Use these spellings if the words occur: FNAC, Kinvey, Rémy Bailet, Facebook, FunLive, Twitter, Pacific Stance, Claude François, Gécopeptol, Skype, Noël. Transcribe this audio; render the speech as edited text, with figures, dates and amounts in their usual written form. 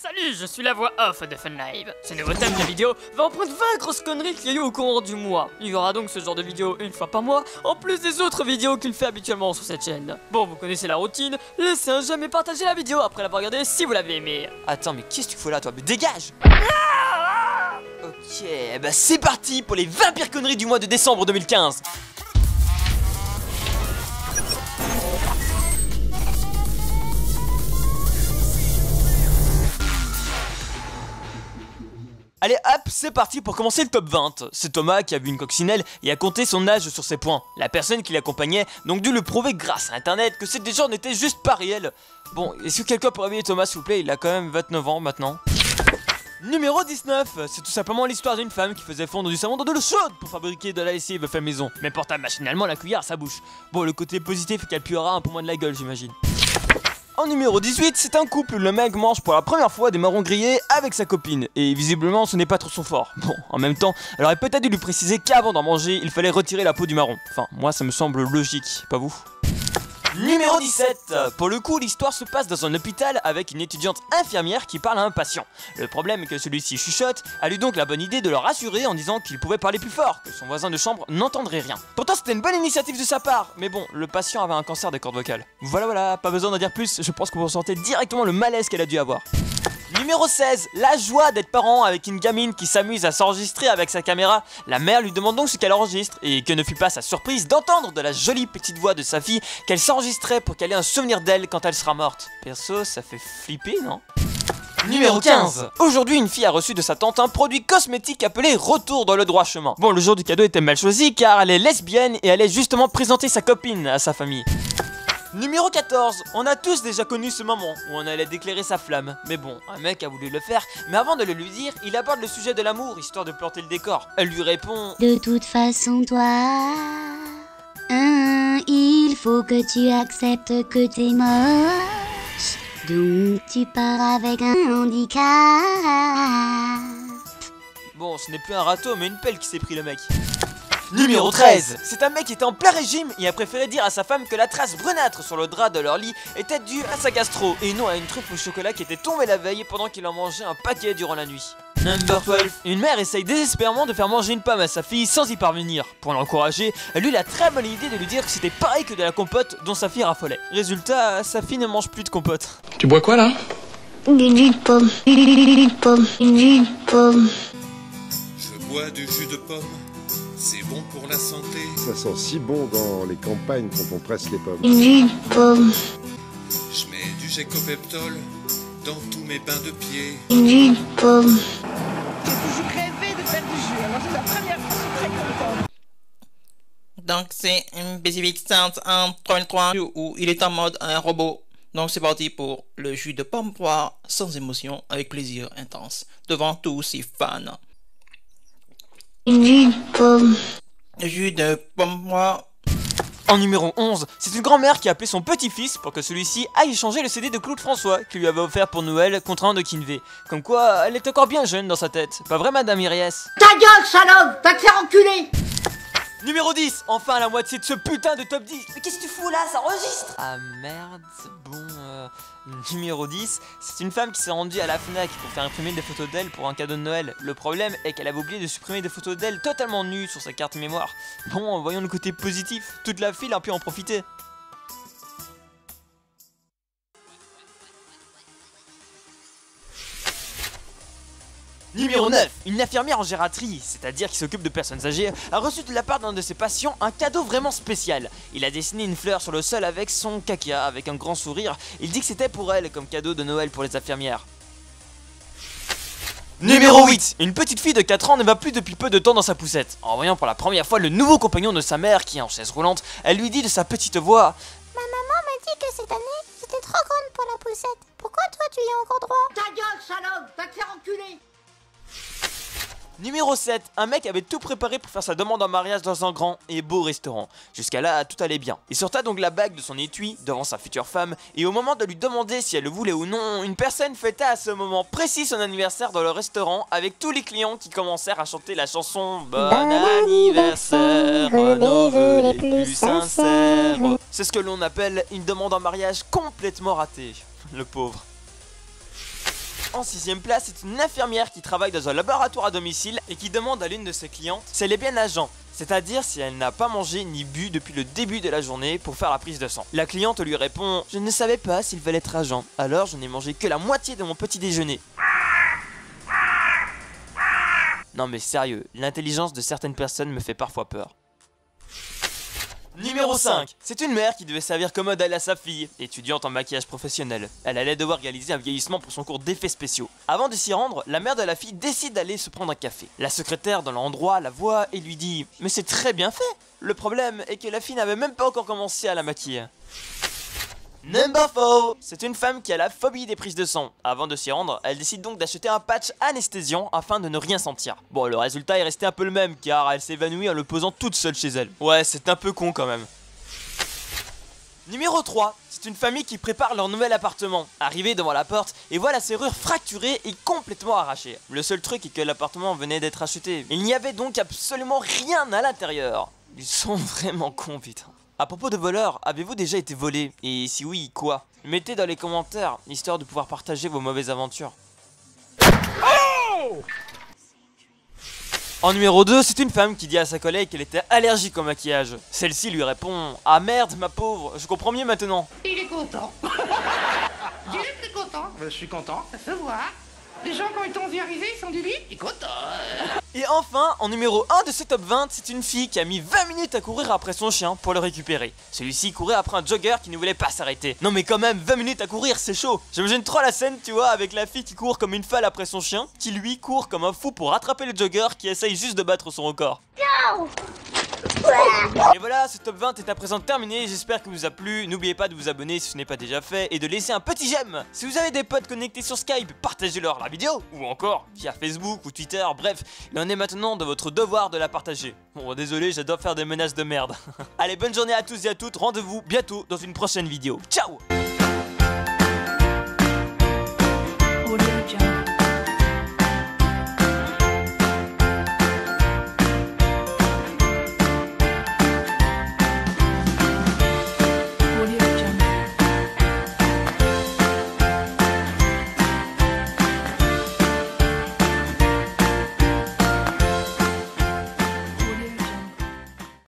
Salut, je suis la voix off de FunLive. Ce nouveau thème de vidéo va en prendre 20 grosses conneries qu'il y a eu au courant du mois. Il y aura donc ce genre de vidéo une fois par mois, en plus des autres vidéos qu'il fait habituellement sur cette chaîne. Bon, vous connaissez la routine, laissez un j'aime et partagez la vidéo après l'avoir regardée si vous l'avez aimée. Attends, mais qu'est-ce que tu fais là, toi? Mais dégage! Ok, bah c'est parti pour les 20 pires conneries du mois de décembre 2015. Allez hop, c'est parti pour commencer le top 20. C'est Thomas qui a vu une coccinelle et a compté son âge sur ses poings. La personne qui l'accompagnait donc dû le prouver grâce à internet que ces gens n'étaient juste pas réels. Bon, est-ce que quelqu'un peut réveiller Thomas s'il vous plaît? Il a quand même 29 ans maintenant. Numéro 19, c'est tout simplement l'histoire d'une femme qui faisait fondre du savon dans de l'eau chaude pour fabriquer de la lessive fait maison, mais porta machinalement la cuillère à sa bouche. Bon, le côté positif est qu'elle puera un peu moins de la gueule j'imagine. En numéro 18, c'est un couple, le mec mange pour la première fois des marrons grillés avec sa copine, et visiblement ce n'est pas trop son fort. Bon, en même temps, elle aurait peut-être dû lui préciser qu'avant d'en manger, il fallait retirer la peau du marron. Enfin, moi ça me semble logique, pas vous? Numéro 17. Pour le coup, l'histoire se passe dans un hôpital avec une étudiante infirmière qui parle à un patient. Le problème est que celui-ci chuchote, a eu donc la bonne idée de le rassurer en disant qu'il pouvait parler plus fort, que son voisin de chambre n'entendrait rien. Pourtant c'était une bonne initiative de sa part, mais bon, le patient avait un cancer des cordes vocales. Voilà, pas besoin d'en dire plus, je pense que vous ressentez directement le malaise qu'elle a dû avoir. Numéro 16, la joie d'être parent avec une gamine qui s'amuse à s'enregistrer avec sa caméra. La mère lui demande donc ce qu'elle enregistre, et que ne fut pas sa surprise d'entendre de la jolie petite voix de sa fille qu'elle s'enregistrait pour qu'elle ait un souvenir d'elle quand elle sera morte. Perso, ça fait flipper, non? Numéro 15. Aujourd'hui, une fille a reçu de sa tante un produit cosmétique appelé Retour dans le droit chemin. Bon, le jour du cadeau était mal choisi car elle est lesbienne et allait justement présenter sa copine à sa famille. Numéro 14, on a tous déjà connu ce moment où on allait déclarer sa flamme. Mais bon, un mec a voulu le faire, mais avant de le lui dire, il aborde le sujet de l'amour, histoire de planter le décor. Elle lui répond: de toute façon toi, il faut que tu acceptes que t'es moche, donc tu pars avec un handicap. Bon, ce n'est plus un râteau mais une pelle qui s'est pris le mec. Numéro 13. C'est un mec qui était en plein régime et a préféré dire à sa femme que la trace brunâtre sur le drap de leur lit était due à sa gastro et non à une truffe au chocolat qui était tombée la veille pendant qu'il en mangeait un paquet durant la nuit. Number 12. Une mère essaye désespérément de faire manger une pomme à sa fille sans y parvenir. Pour l'encourager, elle eut la très bonne idée de lui dire que c'était pareil que de la compote dont sa fille raffolait. Résultat, sa fille ne mange plus de compote. Tu bois quoi là? Du jus de pomme. Je bois du jus de pomme. C'est bon pour la santé. Ça sent si bon dans les campagnes quand on presse les pommes. Une pomme. Je mets du gécopeptol dans tous mes bains de pied. Une pomme. J'ai toujours rêvé de faire du jus, alors c'est la première fois que je suis très contente. Donc c'est un Pacific Stance en 3.3 où il est en mode un robot. Donc c'est parti pour le jus de pomme noire sans émotion, avec plaisir intense, devant tous ses fans. Jus de pomme noire. En numéro 11, c'est une grand-mère qui a appelé son petit-fils pour que celui-ci aille changer le CD de Claude François qu'il lui avait offert pour Noël contre un de Kinvey. Comme quoi, elle est encore bien jeune dans sa tête. Pas vrai, madame Iries? Ta gueule, salope! T'as que faire enculer! Numéro 10, enfin la moitié de ce putain de top 10. Mais qu'est-ce que tu fous là, ça enregistre? Ah merde, bon... Numéro 10, c'est une femme qui s'est rendue à la FNAC pour faire imprimer des photos d'elle pour un cadeau de Noël. Le problème est qu'elle avait oublié de supprimer des photos d'elle totalement nues sur sa carte mémoire. Bon, voyons le côté positif, toute la file a pu en profiter. Numéro 9. Une infirmière en gériatrie, c'est-à-dire qui s'occupe de personnes âgées, a reçu de la part d'un de ses patients un cadeau vraiment spécial. Il a dessiné une fleur sur le sol avec son caca, avec un grand sourire. Il dit que c'était pour elle comme cadeau de Noël pour les infirmières. Numéro 8. Une petite fille de 4 ans ne va plus depuis peu de temps dans sa poussette. En voyant pour la première fois le nouveau compagnon de sa mère qui est en chaise roulante, elle lui dit de sa petite voix: ma maman m'a dit que cette année, j'étais trop grande pour la poussette. Pourquoi toi tu y as encore droit? Ta gueule, salope, va te faire enculer! Numéro 7, un mec avait tout préparé pour faire sa demande en mariage dans un grand et beau restaurant. Jusqu'à là, tout allait bien. Il sorta donc la bague de son étui devant sa future femme, et au moment de lui demander si elle le voulait ou non, une personne fêta à ce moment précis son anniversaire dans le restaurant avec tous les clients qui commencèrent à chanter la chanson Bon anniversaire, nos vœux les plus sincères. C'est ce que l'on appelle une demande en mariage complètement ratée. Le pauvre. En 6ème place, c'est une infirmière qui travaille dans un laboratoire à domicile et qui demande à l'une de ses clientes si elle est bien à jeun, c'est-à-dire si elle n'a pas mangé ni bu depuis le début de la journée pour faire la prise de sang. La cliente lui répond « Je ne savais pas s'il fallait être à jeun, alors je n'ai mangé que la moitié de mon petit déjeuner. » Non mais sérieux, l'intelligence de certaines personnes me fait parfois peur. Numéro 5. C'est une mère qui devait servir comme modèle à sa fille, étudiante en maquillage professionnel. Elle allait devoir réaliser un vieillissement pour son cours d'effets spéciaux. Avant de s'y rendre, la mère de la fille décide d'aller se prendre un café. La secrétaire dans l'endroit la voit et lui dit « Mais c'est très bien fait !» Le problème est que la fille n'avait même pas encore commencé à la maquiller. Number 4. C'est une femme qui a la phobie des prises de sang. Avant de s'y rendre, elle décide donc d'acheter un patch anesthésiant afin de ne rien sentir. Bon, le résultat est resté un peu le même car elle s'évanouit en le posant toute seule chez elle. Ouais, c'est un peu con quand même. Numéro 3. C'est une famille qui prépare leur nouvel appartement. Arrivée devant la porte et voit la serrure fracturée et complètement arrachée. Le seul truc est que l'appartement venait d'être acheté. Il n'y avait donc absolument rien à l'intérieur. Ils sont vraiment cons, putain. À propos de voleurs, avez-vous déjà été volé? Et si oui, quoi? Mettez dans les commentaires, histoire de pouvoir partager vos mauvaises aventures. Oh! En numéro 2, c'est une femme qui dit à sa collègue qu'elle était allergique au maquillage. Celle-ci lui répond « Ah merde, ma pauvre, je comprends mieux maintenant. » Il est content. Dis-le que t'es content. Je suis content, ça se voit. Les gens quand ils t'ont vu arriver, ils sont du lit, ils sont contents. Et enfin, en numéro 1 de ce top 20, c'est une fille qui a mis 20 minutes à courir après son chien pour le récupérer. Celui-ci courait après un jogger qui ne voulait pas s'arrêter. Non mais quand même, 20 minutes à courir, c'est chaud. J'imagine trop la scène, tu vois, avec la fille qui court comme une folle après son chien, qui lui court comme un fou pour rattraper le jogger qui essaye juste de battre son record. No! Et voilà, ce top 20 est à présent terminé, j'espère qu'il vous a plu, n'oubliez pas de vous abonner si ce n'est pas déjà fait et de laisser un petit j'aime. Si vous avez des potes connectés sur Skype, partagez-leur la vidéo, ou encore via Facebook ou Twitter, bref, il en est maintenant de votre devoir de la partager. Bon désolé, j'adore faire des menaces de merde. Allez, bonne journée à tous et à toutes, rendez-vous bientôt dans une prochaine vidéo, ciao.